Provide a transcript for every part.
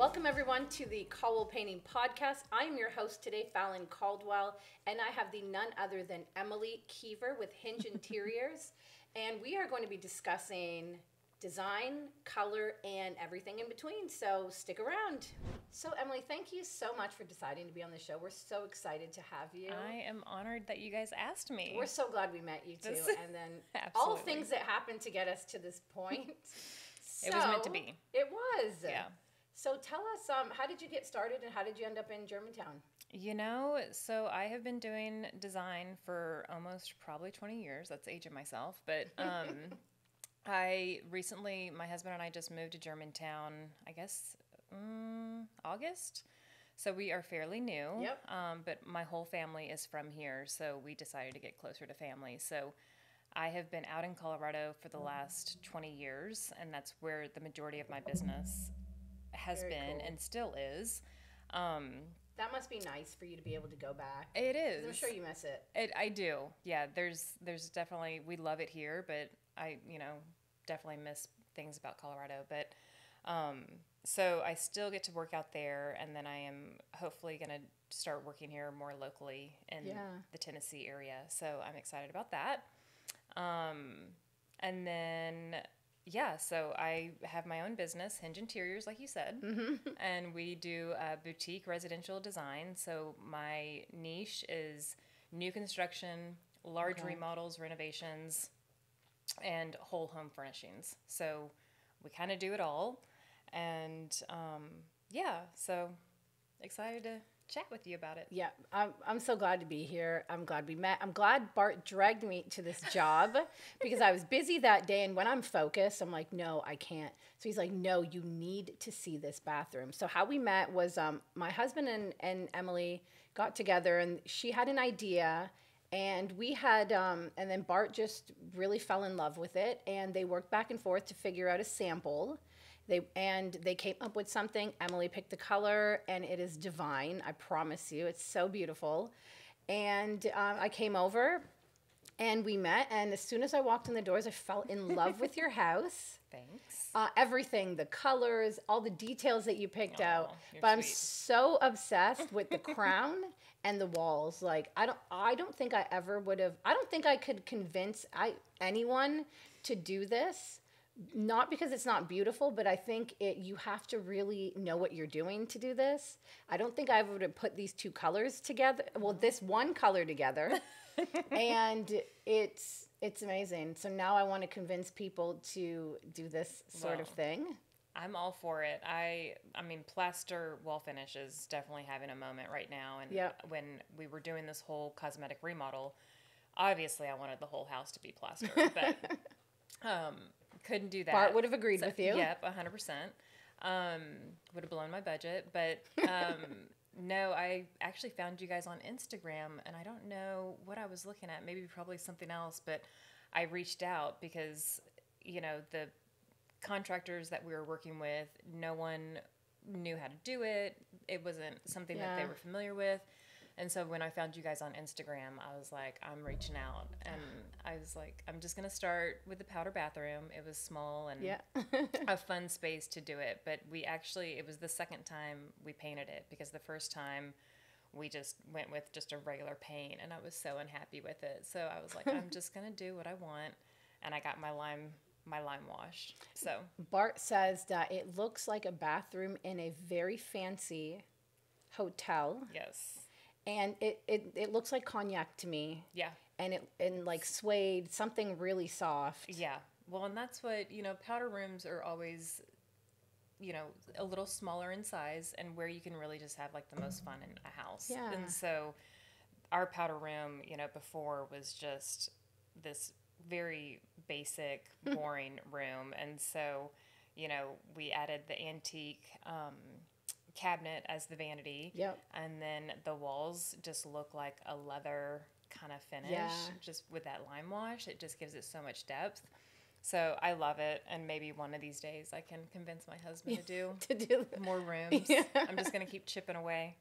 Welcome everyone to the Caldwell Painting Podcast. I'm your host today, Fallon Caldwell, and I have the none other than Emily Kiever with Hinge Interiors, and we are going to be discussing design, color, and everything in between, so stick around. So Emily, thank you so much for deciding to be on the show. We're so excited to have you. I am honored that you guys asked me. We're so glad we met you too, and then all things that happened to get us to this point. It was meant to be. It was. Yeah. So tell us, how did you get started and how did you end up in Germantown? You know, so I have been doing design for almost probably 20 years. That's aging myself. But I recently, my husband and I just moved to Germantown, I guess, August. So we are fairly new. Yep. But my whole family is from here. So we decided to get closer to family. So I have been out in Colorado for the last 20 years, and that's where the majority of my business has been and still is. That must be nice for you to be able to go back. It is. I'm sure you miss it. I do. Yeah, there's definitely, we love it here, but I, you know, definitely miss things about Colorado. But so I still get to work out there, and then I am hopefully going to start working here more locally in the Tennessee area. So I'm excited about that. And then, yeah, so I have my own business, Hinge Interiors, like you said, and we do boutique residential design. So my niche is new construction, large remodels, renovations, and whole home furnishings. So we kind of do it all. And, yeah, so excited to chat with you about it. Yeah, I'm so glad to be here. I'm glad we met. I'm glad Bart dragged me to this job because I was busy that day, and when I'm focused, I'm like, no, I can't. So he's like, no, you need to see this bathroom. So how we met was my husband and Emily got together, and she had an idea, and we had and then Bart just really fell in love with it, and they worked back and forth to figure out a sample. They came up with something. Emily picked the color, and it is divine. I promise you. It's so beautiful. And I came over, and we met. And as soon as I walked in the doors, I fell in love with your house. Thanks. Everything, the colors, all the details that you picked out. But sweet. I'm so obsessed with the crown and the walls. Like, I don't think I ever would have. I don't think I could convince anyone to do this. Not because it's not beautiful, but I think you have to really know what you're doing to do this. I don't think I would have put these two colors together. Well, this one color together. And it's amazing. So now I want to convince people to do this sort of thing. I'm all for it. I mean, plaster wall finish is definitely having a moment right now. And when we were doing this whole cosmetic remodel, obviously I wanted the whole house to be plastered. But couldn't do that. Bart would have agreed with you. Yep, 100%. Would have blown my budget. But no, I actually found you guys on Instagram, and I don't know what I was looking at. Maybe probably something else, but I reached out because, you know, the contractors that we were working with, no one knew how to do it. It wasn't something that they were familiar with. And so when I found you guys on Instagram, I was like, I'm reaching out. And I was like, I'm just going to start with the powder bathroom. It was small and a fun space to do it. But we actually, it was the second time we painted it, because the first time we just went with just a regular paint, and I was so unhappy with it. So I was like, I'm just going to do what I want. And I got my limewash. So Bart says that it looks like a bathroom in a very fancy hotel. Yes. And it looks like cognac to me. Yeah. And like suede, something really soft. Yeah. Well, and that's what, you know, powder rooms are always, you know, a little smaller in size, and where you can really just have like the most fun in a house. Yeah. And so our powder room, you know, before was just this very basic, boring room. And so, you know, we added the antique, cabinet as the vanity. Yep. And then the walls just look like a leather kind of finish. Yeah. Just with that lime wash, it just gives it so much depth. So I love it, and maybe one of these days I can convince my husband to do more rooms. Yeah. I'm just going to keep chipping away.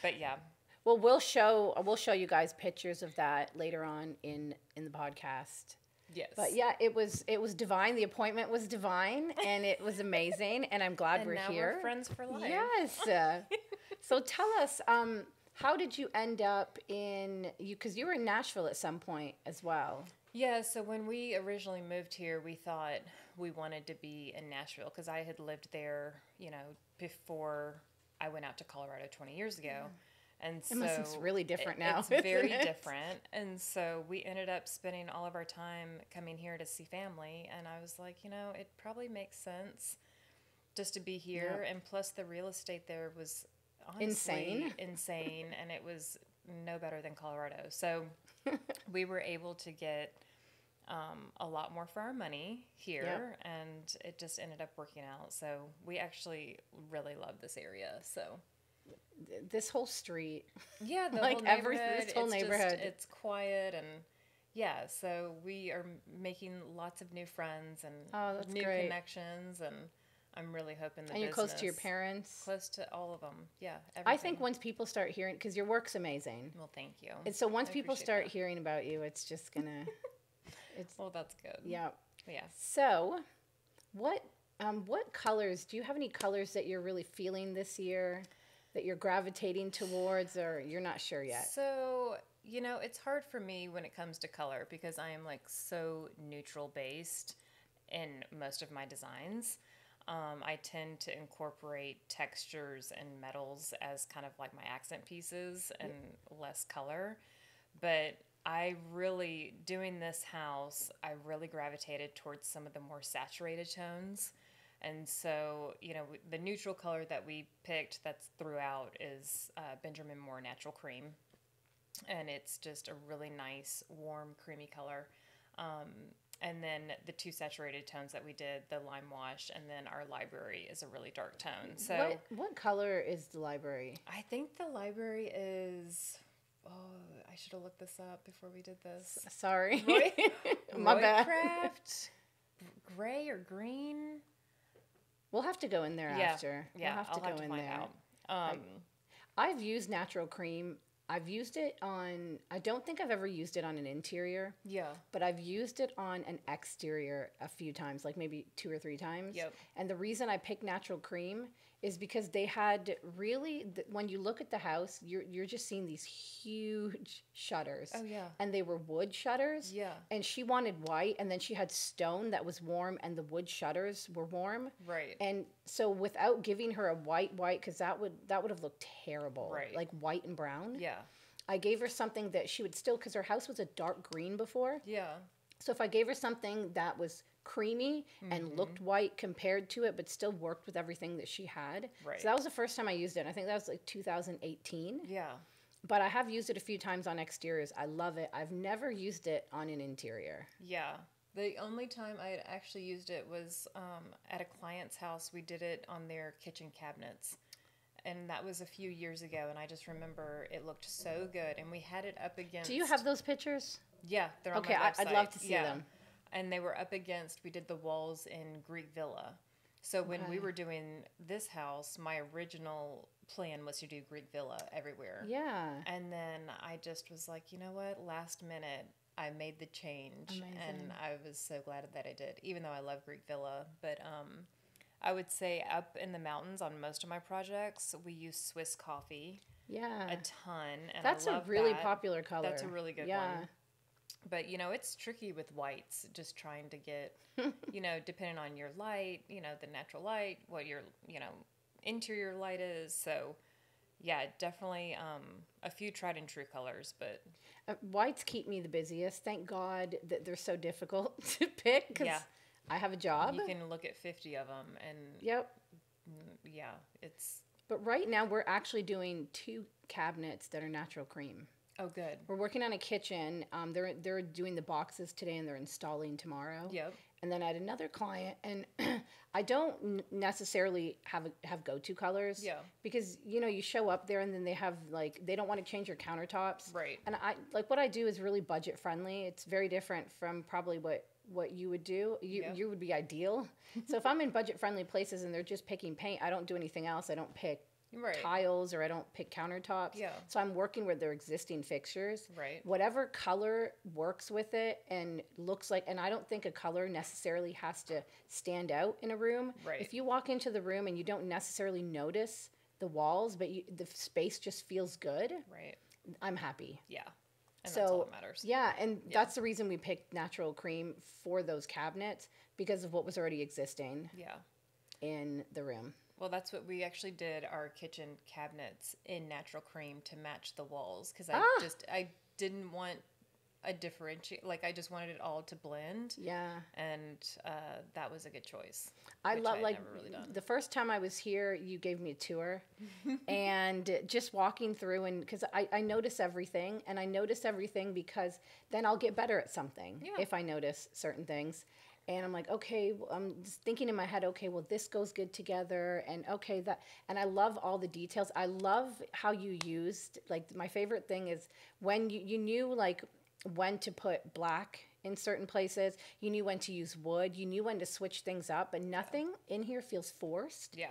But yeah. Well, we'll show you guys pictures of that later on in the podcast. Yes. But yeah, it was divine. The appointment was divine, and it was amazing. And I'm glad and we're now here. We're friends for life. Yes. So tell us, how did you end up in you? Because you were in Nashville at some point as well. Yeah. So when we originally moved here, we thought we wanted to be in Nashville because I had lived there, you know, before I went out to Colorado 20 years ago. Mm. And so it's really different now. It's very different. And so we ended up spending all of our time coming here to see family. And I was like, you know, it probably makes sense just to be here. Yep. And plus the real estate there was honestly insane. And it was no better than Colorado. So we were able to get a lot more for our money here. Yep. And it just ended up working out. So we actually really love this area. So this whole street, yeah, the like whole neighborhood, this whole neighborhood. Just, it's quiet and yeah, so we are making lots of new friends and new great. Connections, and I'm really hoping that. And you're close to your parents, close to all of them. Yeah, everything. I think once people start hearing, because your work's amazing. Well, thank you. And so once people start hearing about you, it's just gonna. It's well, that's good. Yeah. Yeah. So, what colors do you have? Any colors that you're really feeling this year? That you're gravitating towards, or you're not sure yet? So, you know, it's hard for me when it comes to color because I am like so neutral based in most of my designs. I tend to incorporate textures and metals as kind of like my accent pieces and less color. But I really, doing this house, I really gravitated towards some of the more saturated tones. And so, you know, the neutral color that we picked that's throughout is Benjamin Moore Natural Cream. And it's just a really nice, warm, creamy color. And then the two saturated tones that we did, the limewash, and then our library is a really dark tone. So what color is the library? I think the library is... Oh, I should have looked this up before we did this. Sorry. My bad. Craft, gray or green... We'll have to go in there after. Yeah, we'll I'll have to find out. I've used natural cream. I've used it on, I don't think I've ever used it on an interior. Yeah. But I've used it on an exterior a few times, like maybe 2 or 3 times. Yep. And the reason I picked natural cream is because they had really, when you look at the house, you're just seeing these huge shutters. Oh, yeah. And they were wood shutters. Yeah. And she wanted white, and then she had stone that was warm, and the wood shutters were warm. Right. And so without giving her a white, because that would have looked terrible. Right. Like white and brown. Yeah. I gave her something that she would still, because her house was a dark green before. Yeah. So if I gave her something that was creamy and looked white compared to it, but still worked with everything that she had. Right. So that was the first time I used it. I think that was like 2018. Yeah. But I have used it a few times on exteriors. I love it. I've never used it on an interior. Yeah. The only time I had actually used it was at a client's house. We did it on their kitchen cabinets. And that was a few years ago. And I just remember it looked so good. And we had it up against... Do you have those pictures? Yeah. They're on my website. I'd love to see them. And they were up against, we did the walls in Greek Villa. So when we were doing this house, my original plan was to do Greek Villa everywhere. Yeah. And then I just was like, you know what? Last minute, I made the change. Amazing. And I was so glad that I did, even though I love Greek Villa. But I would say up in the mountains on most of my projects, we use Swiss coffee. Yeah. A ton. And that's a really popular color. That's a really good one. But, you know, it's tricky with whites, just trying to get, you know, depending on your light, you know, the natural light, what your, you know, interior light is. So, yeah, definitely a few tried and true colors. But whites keep me the busiest. Thank God that they're so difficult to pick because I have a job. You can look at 50 of them. And yeah, it's. But right now we're actually doing 2 cabinets that are natural cream. Oh, good. We're working on a kitchen. They're doing the boxes today, and they're installing tomorrow. Yep. And then I had another client, and I don't necessarily have go-to colors. Yeah. Because, you know, you show up there, and then they have, like, they don't want to change your countertops. Right. And, what I do is really budget-friendly. It's very different from probably what you would do. You would be ideal. So if I'm in budget-friendly places, and they're just picking paint, I don't do anything else. I don't pick right. tiles, or I don't pick countertops. Yeah. So I'm working with their existing fixtures. Right. Whatever color works with it and looks like, and I don't think a color necessarily has to stand out in a room. Right. If you walk into the room and you don't necessarily notice the walls, but the space just feels good. Right. I'm happy. Yeah. And so, that's all that matters. Yeah. And that's the reason we picked natural cream for those cabinets, because of what was already existing. Yeah. In the room. Well, that's what we actually did, our kitchen cabinets in natural cream to match the walls, because I didn't want a differentiate, like I just wanted it all to blend. Yeah. And that was a good choice. I love, like, never really done. The first time I was here, you gave me a tour and just walking through, and because I notice everything, and I notice everything because then I'll get better at something if I notice certain things. And I'm like, okay, well, I'm just thinking in my head, okay, well, this goes good together. And okay, that, and I love all the details. I love how you used, like, my favorite thing is when you knew, like, when to put black in certain places, you knew when to use wood, you knew when to switch things up, but nothing in here feels forced. Yeah.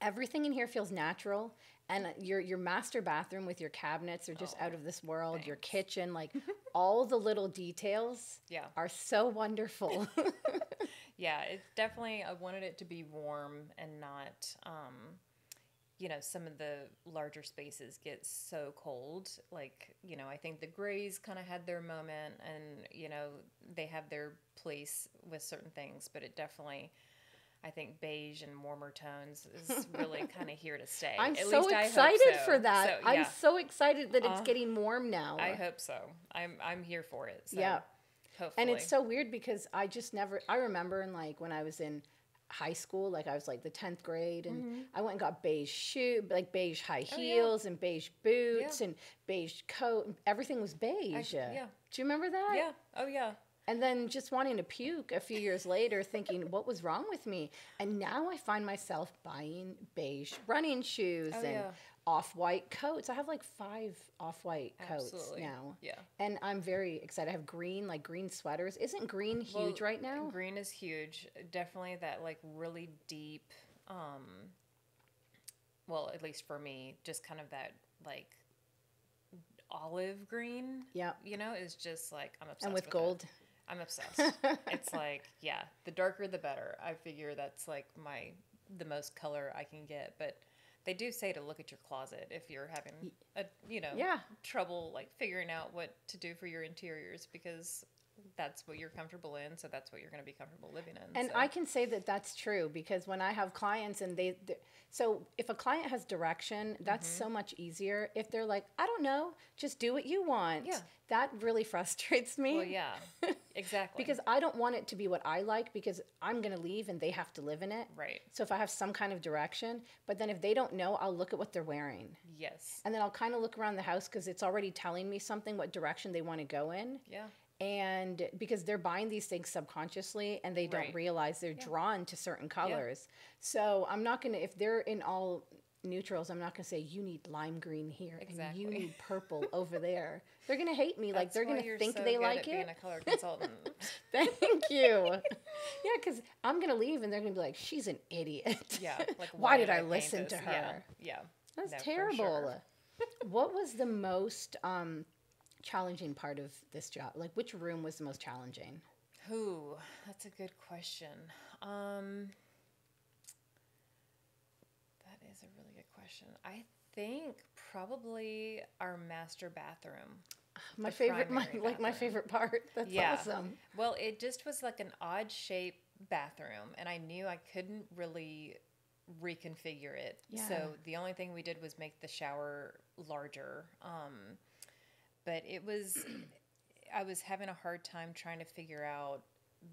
Everything in here feels natural. And your master bathroom with your cabinets are just out of this world. Thanks. Your kitchen, like, all the little details are so wonderful. Yeah, it's definitely, I wanted it to be warm and not, you know, some of the larger spaces get so cold. Like, you know, I think the grays kind of had their moment, and, you know, they have their place with certain things, but it definitely... I think beige and warmer tones is really kind of here to stay. I'm At so least I excited hope so. For that. So, yeah. I'm so excited that it's getting warm now. I hope so. I'm here for it. So yeah. Hopefully. And it's so weird because I just never, I remember in, like, when I was in high school, like I was like the 10th grade, and I went and got beige shoes, like beige high heels and beige boots and beige coat. And everything was beige. Yeah. Do you remember that? Yeah. Oh yeah. And then just wanting to puke a few years later, thinking, what was wrong with me? And now I find myself buying beige running shoes and off-white coats. I have like 5 off-white coats now. Yeah. And I'm very excited. I have green, like green sweaters. Isn't green huge right now? Green is huge. Definitely that, like, really deep, well, at least for me, just kind of that, like, olive green. Yeah. You know, is just like, I'm obsessed with gold. That. I'm obsessed. It's like, yeah, the darker the better. I figure that's like the most color I can get. But they do say to look at your closet if you're having a, you know, trouble, like, figuring out what to do for your interiors, because that's what you're comfortable in, so that's what you're going to be comfortable living in. And so. I can say that that's true, because when I have clients and so if a client has direction, that's so much easier. If they're like, I don't know, just do what you want. Yeah. That really frustrates me. Well, yeah, exactly. Because I don't want it to be what I like, because I'm going to leave and they have to live in it. Right. So if I have some kind of direction, but then if they don't know, I'll look at what they're wearing. Yes. And then I'll kind of look around the house, because it's already telling me something, what direction they want to go in. Yeah. And because they're buying these things subconsciously and they don't realize they're drawn to certain colors. Yeah. So I'm not going to, if they're in all neutrals, I'm not going to say you need lime green here and you need purple over there. They're going to hate me. That's like, they're going to think so they good like at it. Being a color consultant. Thank you. Yeah. Cause I'm going to leave and they're going to be like, she's an idiot. Yeah. Like, why did I listen to her? Yeah. That's terrible. Sure. What was the most, challenging part of this job? Like, which room was the most challenging? Ooh, that's a good question. That is a really good question. I think probably our master bathroom. My favorite, my favorite part. That's awesome. Well, it just was like an odd shape bathroom, and I knew I couldn't really reconfigure it. Yeah. So the only thing we did was make the shower larger. But it was, I was having a hard time trying to figure out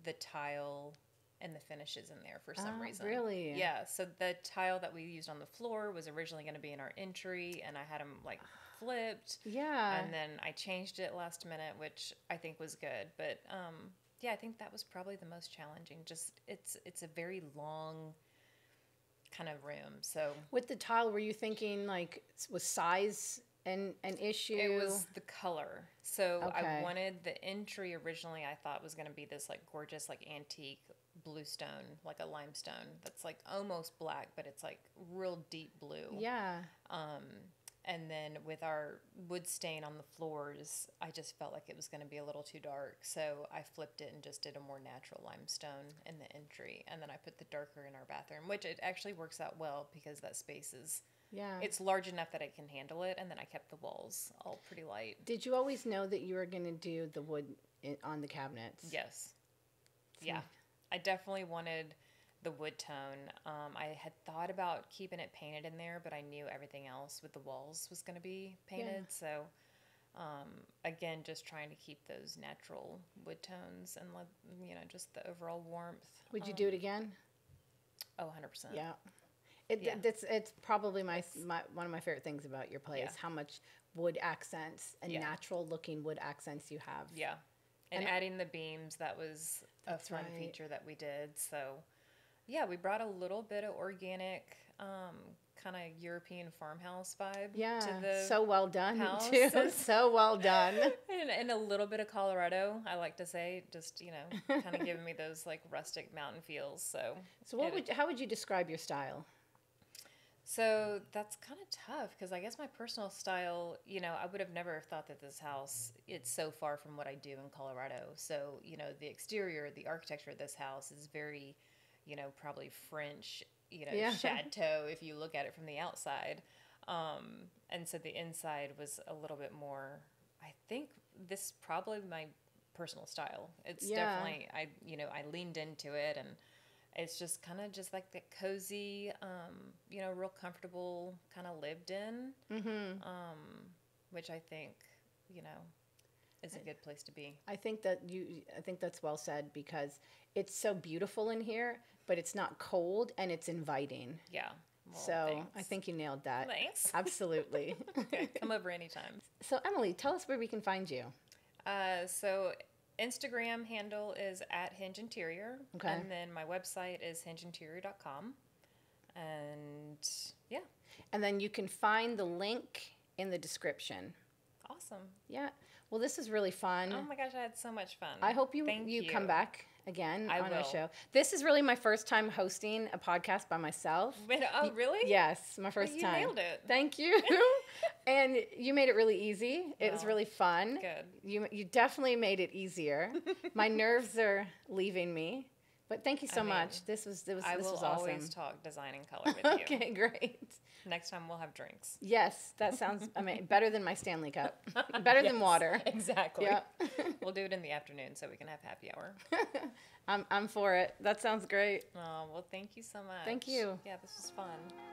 the tile and the finishes in there for some reason. Really? Yeah. So the tile that we used on the floor was originally going to be in our entry, and I had them like flipped. Yeah. And then I changed it last minute, which I think was good. But yeah, I think that was probably the most challenging. Just it's a very long kind of room. So with the tile, were you thinking like was size? An issue? It was the color. So I wanted the entry originally I thought was going to be this like gorgeous like antique bluestone, like a limestone that's like almost black, but it's like real deep blue. Yeah. And then with our wood stain on the floors, I just felt like it was going to be a little too dark. So I flipped it and just did a more natural limestone in the entry. And then I put the darker in our bathroom, which it actually works out well because that space is, yeah, it's large enough that I can handle it. And then I kept the walls all pretty light. Did you always know that you were going to do the wood on the cabinets? Yes. Yeah. I definitely wanted the wood tone. I had thought about keeping it painted in there, but I knew everything else with the walls was going to be painted. Yeah. So, again, just trying to keep those natural wood tones and, you know, just the overall warmth. Would you do it again? Oh, 100%. Yeah. It's probably one of my favorite things about your place, how much wood accents and natural looking wood accents you have. Yeah. And adding the beams, that was a fun feature that we did. So, yeah, we brought a little bit of organic, kind of European farmhouse vibe. Yeah, to the so well done house. Too. So well done. and a little bit of Colorado, I like to say, just, you know, kind of giving me those like rustic mountain feels. So how would you describe your style? So that's kind of tough because I guess my personal style, you know, I would have never thought that this house, it's so far from what I do in Colorado. So, you know, the exterior, the architecture of this house is very, you know, probably French, you know, chateau if you look at it from the outside. And so the inside was a little bit more, I think this is probably my personal style. It's definitely, I leaned into it, and it's just kind of just like that cozy, you know, real comfortable, kind of lived in, which I think, you know, is a good place to be. I think that's well said because it's so beautiful in here, but it's not cold and it's inviting. Yeah. Well, so thanks. I think you nailed that. Thanks. Absolutely. Okay, come over anytime. So Emily, tell us where we can find you. So Instagram handle is @HingeInterior. Okay. And then my website is hingeinterior.com. And yeah. And then you can find the link in the description. Awesome. Yeah. Well, this is really fun. Oh my gosh, I had so much fun. I hope you come back again on our show. This is really my first time hosting a podcast by myself. Wait, oh, really? Yes, my first time. You nailed it. Thank you. And you made it really easy. It was really fun. Good. You definitely made it easier. My nerves are leaving me. But thank you so much. This was awesome. I will always talk design and color with you. Okay, great. Next time we'll have drinks. Yes, that sounds amazing. Better than my Stanley cup. Better than water. Exactly. Yep. We'll do it in the afternoon so we can have happy hour. I'm for it. That sounds great. Oh, well, thank you so much. Thank you. Yeah, this was fun.